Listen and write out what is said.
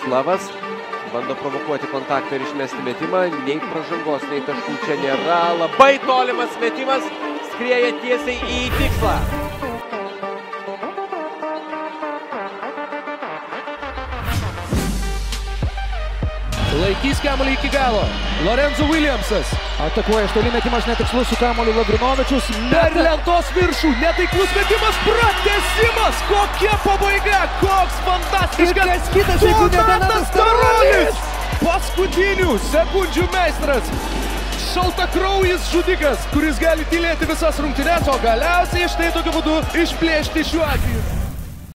Jaroslavas bando provokuoti kontaktą ir išmesti metimą. Nei pražangos, nei taškų čia nėra. Labai tolimas metimas, skrieja tiesiai į tikslą. Laikys kamuolį iki galo. Lorenzo Williamsas atakuoja iš toli, metimas netikslus su kamuoliu Lagrinovičius. Per lentos viršų, netaiklus metimas, pratęsimas. Kokia pabaiga, koks fantastiškas Donatas Tarulis. Paskutinių sekundžių meistras. Šaltakraujis žudikas, kuris gali tylėti visas rungtynes, o galiausiai štai tokiu būdu išplėšti šiuo atveju.